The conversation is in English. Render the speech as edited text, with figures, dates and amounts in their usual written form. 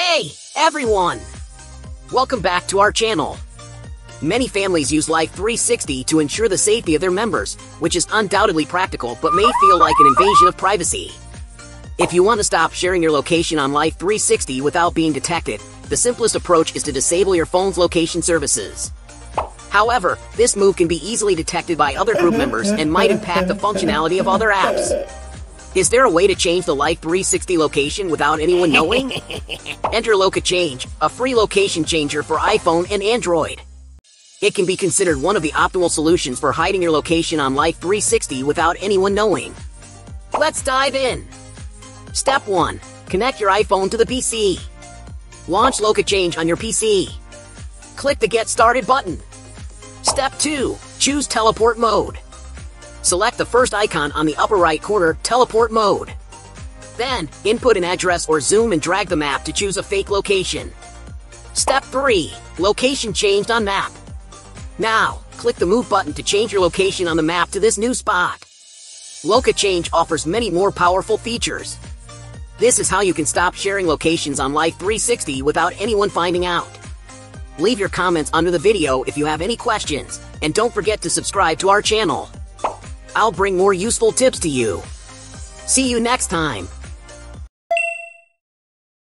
Hey, everyone! Welcome back to our channel. Many families use Life360 to ensure the safety of their members, which is undoubtedly practical but may feel like an invasion of privacy. If you want to stop sharing your location on Life360 without being detected, the simplest approach is to disable your phone's location services. However, this move can be easily detected by other group members and might impact the functionality of other apps. Is there a way to change the Life360 location without anyone knowing? Enter LocaChange, a free location changer for iPhone and Android. It can be considered one of the optimal solutions for hiding your location on Life360 without anyone knowing. Let's dive in. Step 1. Connect your iPhone to the PC. Launch LocaChange on your PC. Click the Get Started button. Step 2. Choose Teleport Mode. Select the first icon on the upper right corner, Teleport Mode. Then, input an address or zoom and drag the map to choose a fake location. Step 3. Location changed on map. Now, click the Move button to change your location on the map to this new spot. LocaChange offers many more powerful features. This is how you can stop sharing locations on Life360 without anyone finding out. Leave your comments under the video if you have any questions, and don't forget to subscribe to our channel. I'll bring more useful tips to you. See you next time.